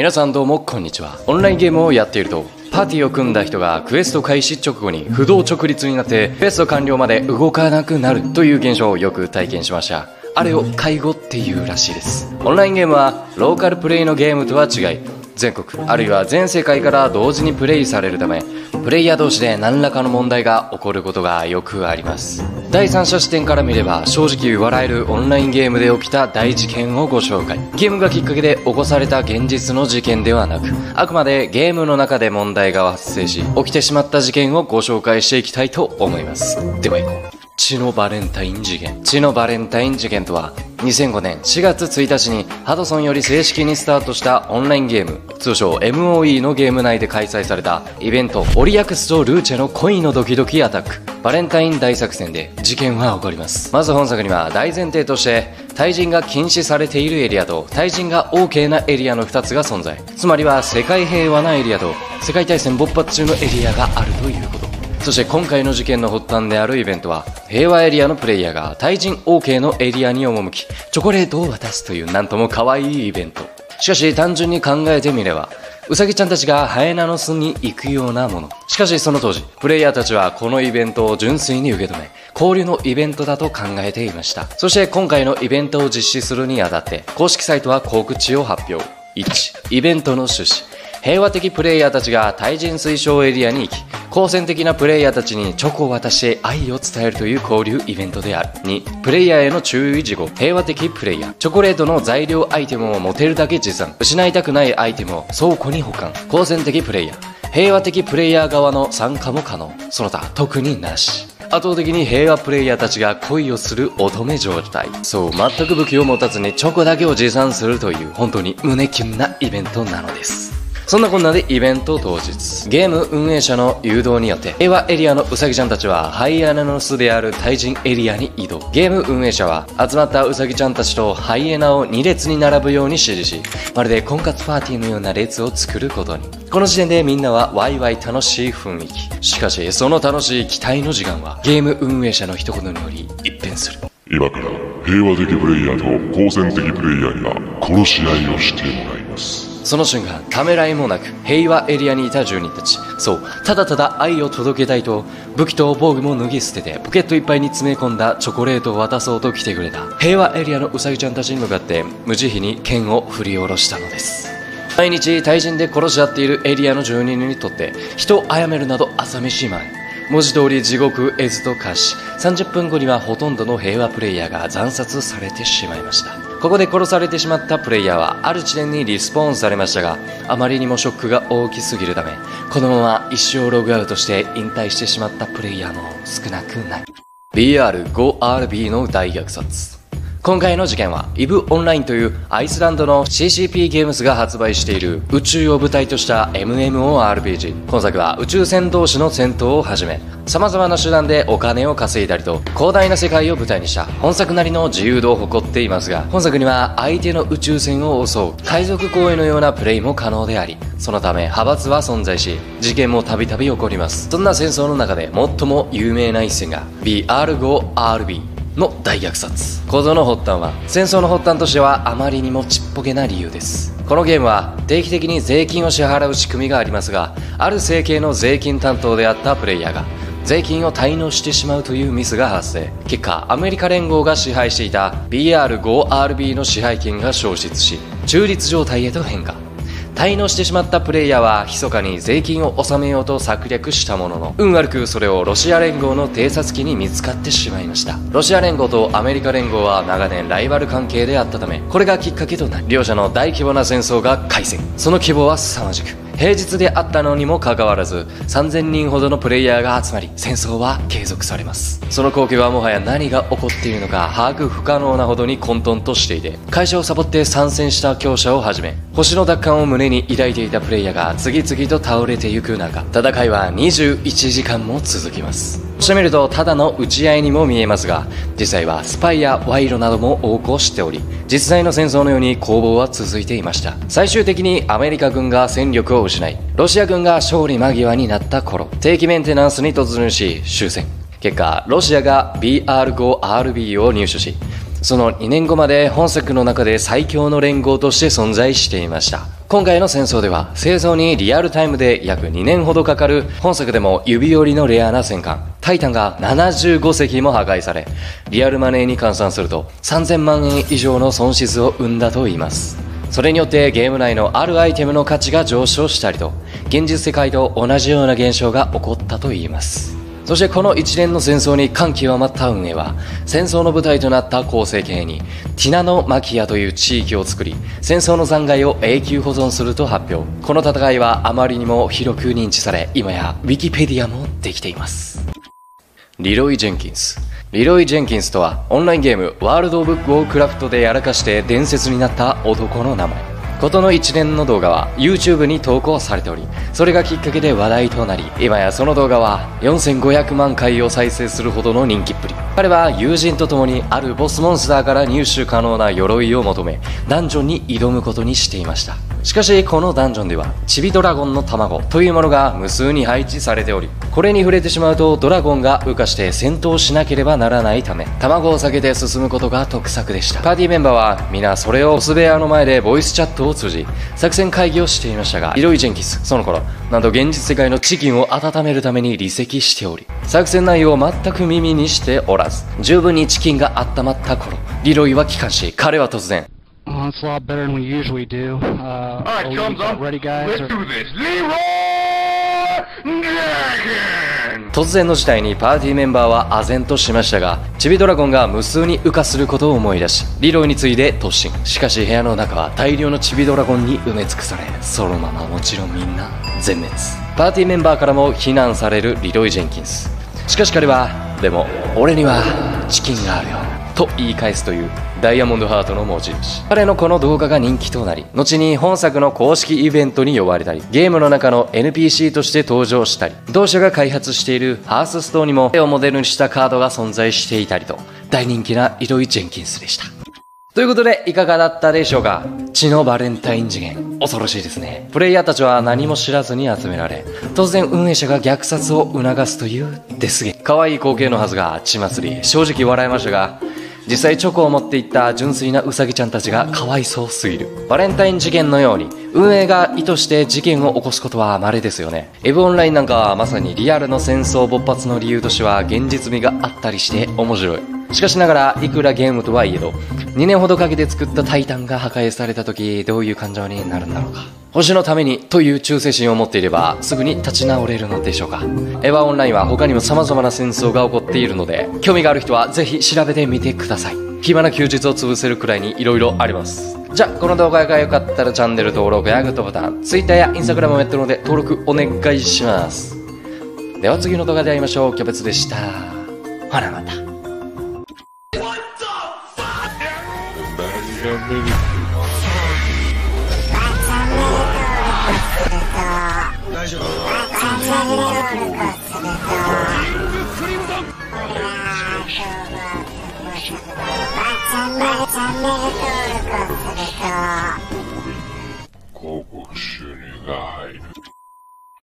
皆さんどうもこんにちは。オンラインゲームをやっているとパーティーを組んだ人がクエスト開始直後に不動直立になってクエスト完了まで動かなくなるという現象をよく体験しました。あれを介護っていうらしいです。オンラインゲームはローカルプレイのゲームとは違い、全国あるいは全世界から同時にプレイされるため、プレイヤー同士で何らかの問題が起こることがよくあります。第三者視点から見れば正直笑えるオンラインゲームで起きた大事件をご紹介。ゲームがきっかけで起こされた現実の事件ではなく、あくまでゲームの中で問題が発生し起きてしまった事件をご紹介していきたいと思います。では行こう。血のバレンタイン事件。血のバレンタイン事件とは2005年4月1日にハドソンより正式にスタートしたオンラインゲーム、通称 MOE のゲーム内で開催されたイベント、オリアクスとルーチェの恋のドキドキアタック、バレンタイン大作戦で事件は起こります。まず本作には大前提として対人が禁止されているエリアと対人が OK なエリアの2つが存在、つまりは世界平和なエリアと世界大戦勃発中のエリアがあるということ。そして今回の事件の発端であるイベントは、平和エリアのプレイヤーが対人 OK のエリアに赴き、チョコレートを渡すというなんとも可愛いイベント。しかし単純に考えてみれば、ウサギちゃんたちがハエナの巣に行くようなもの。しかしその当時、プレイヤーたちはこのイベントを純粋に受け止め、交流のイベントだと考えていました。そして今回のイベントを実施するにあたって、公式サイトは告知を発表。1、イベントの趣旨。平和的プレイヤーたちが対人推奨エリアに行き、好戦的なプレイヤーたちにチョコを渡し愛を伝えるという交流イベントである。2、プレイヤーへの注意事項。平和的プレイヤー、チョコレートの材料アイテムを持てるだけ持参、失いたくないアイテムを倉庫に保管。好戦的プレイヤー、平和的プレイヤー側の参加も可能、その他特になし。圧倒的に平和プレイヤーたちが恋をする乙女状態。そう、全く武器を持たずにチョコだけを持参するという本当に胸キュンなイベントなのです。そんなこんなでイベント当日、ゲーム運営者の誘導によって平和エリアのウサギちゃんたちはハイエナの巣である対人エリアに移動。ゲーム運営者は集まったウサギちゃんたちとハイエナを2列に並ぶように指示し、まるで婚活パーティーのような列を作ることに。この時点でみんなはワイワイ楽しい雰囲気。しかしその楽しい期待の時間はゲーム運営者の一言により一変する。今から平和的プレイヤーと好戦的プレイヤーには殺し合いをしてもらいます。その瞬間、ためらいもなく平和エリアにいた住人たち、そう、ただただ愛を届けたいと武器と防具も脱ぎ捨ててポケットいっぱいに詰め込んだチョコレートを渡そうと来てくれた平和エリアのウサギちゃんたちに向かって無慈悲に剣を振り下ろしたのです。毎日対人で殺し合っているエリアの住人にとって人を殺めるなど朝飯前、文字通り地獄絵図と化し、30分後にはほとんどの平和プレイヤーが惨殺されてしまいました。ここで殺されてしまったプレイヤーはある地点にリスポーンされましたが、あまりにもショックが大きすぎるためこのまま一生ログアウトして引退してしまったプレイヤーも少なくない。 BR5RB の大虐殺。今回の事件はイブオンラインというアイスランドの CCP ゲームズが発売している宇宙を舞台とした MMORPG。 今作は宇宙船同士の戦闘をはじめ様々な手段でお金を稼いだりと広大な世界を舞台にした本作なりの自由度を誇っていますが、本作には相手の宇宙船を襲う海賊行為のようなプレイも可能であり、そのため派閥は存在し事件もたびたび起こります。そんな戦争の中で最も有名な一戦が BR5RBの大虐殺。構造の発端は、戦争の発端としてはあまりにもちっぽけな理由です。このゲームは定期的に税金を支払う仕組みがありますが、ある政権の税金担当であったプレイヤーが税金を滞納してしまうというミスが発生。結果、アメリカ連合が支配していた BR5RB の支配権が消失し中立状態へと変化。滞納してしまったプレイヤーは密かに税金を納めようと策略したものの、運悪くそれをロシア連合の偵察機に見つかってしまいました。ロシア連合とアメリカ連合は長年ライバル関係であったため、これがきっかけとなり両者の大規模な戦争が開戦。その規模は凄まじく、平日であったのにもかかわらず3000人ほどのプレイヤーが集まり戦争は継続されます。その光景はもはや何が起こっているのか把握不可能なほどに混沌としていて、会社をサボって参戦した強者をはじめ星の奪還を胸に抱いていたプレイヤーが次々と倒れてゆく中、戦いは21時間も続きます。してみるとただの打ち合いにも見えますが、実際はスパイや賄賂なども横行しており、実際の戦争のように攻防は続いていました。最終的にアメリカ軍が戦力を失い、ロシア軍が勝利間際になった頃、定期メンテナンスに突入し終戦。結果、ロシアが BR5RB を入手し、その2年後まで本作の中で最強の連合として存在していました。今回の戦争では製造にリアルタイムで約2年ほどかかる本作でも指折りのレアな戦艦タイタンが75隻も破壊され、リアルマネーに換算すると3000万円以上の損失を生んだといいます。それによってゲーム内のあるアイテムの価値が上昇したりと、現実世界と同じような現象が起こったといいます。そしてこの一連の戦争に感極まった運営は、戦争の舞台となった構成形にティナノマキアという地域を作り、戦争の残骸を永久保存すると発表。この戦いはあまりにも広く認知され、今やウィキペディアもできています。リロイ・ジェンキンス。リロイ・ジェンキンスとはオンラインゲームワールド・オブ・ウォークラフトでやらかして伝説になった男の名前。ことの一連の動画は YouTube に投稿されており、それがきっかけで話題となり、今やその動画は4500万回を再生するほどの人気っぷり。彼は友人と共にあるボスモンスターから入手可能な鎧を求め、ダンジョンに挑むことにしていました。しかしこのダンジョンではチビドラゴンの卵というものが無数に配置されており、これに触れてしまうとドラゴンが羽化して戦闘しなければならないため、卵を避けて進むことが得策でした。パーティーメンバーは皆それをボス部屋の前でボイスチャットを通じ作戦会議をしていましたが、リロイ・ジェンキンスその頃なんと現実世界のチキンを温めるために離席しており、作戦内容を全く耳にしておらず、十分にチキンが温まった頃リロイは帰還し、彼は突然Onslaught better than we usually do. Alright, chums up. Ready, guys? Let's do this. Leroy Jenkins! 突然の事態にパーティーメンバーは唖然としましたが、チビドラゴンが無数に羽化することを思い出し、リロイに次いで突進。しかし部屋の中は大量のチビドラゴンに埋め尽くされ、そのままもちろんみんな全滅。パーティーメンバーからも非難されるリロイ・ジェンキンス。しかし彼は、でも俺にはチキンがあるよと言い返すというダイヤモンドハートの持ち主。彼のこの動画が人気となり、後に本作の公式イベントに呼ばれたり、ゲームの中の NPC として登場したり、同社が開発しているハースストーンにも絵をモデルにしたカードが存在していたりと、大人気なリロイ・ジェンキンスでした。ということでいかがだったでしょうか。血のバレンタイン事件、恐ろしいですね。プレイヤーたちは何も知らずに集められ、突然運営者が虐殺を促すというデスゲーム。可愛い光景のはずが血祭り、正直笑いましたが、実際チョコを持っていった純粋なウサギちゃんたちがかわいそうすぎる。バレンタイン事件のように運営が意図して事件を起こすことは稀ですよね。エブオンラインなんかはまさにリアルの戦争勃発の理由としては現実味があったりして面白い。しかしながらいくらゲームとはいえど、2年ほどかけて作ったタイタンが破壊された時、どういう感情になるんだろうか。星のためにという忠誠心を持っていればすぐに立ち直れるのでしょうか。エヴァオンラインは他にも様々な戦争が起こっているので、興味がある人はぜひ調べてみてください。暇な休日を潰せるくらいに色々あります。じゃあこの動画が良かったらチャンネル登録やグッドボタン、 Twitter や Instagram もやってるので登録お願いします。では次の動画で会いましょう。キャベツでした。ほらまた。大丈夫。広告収入が入る。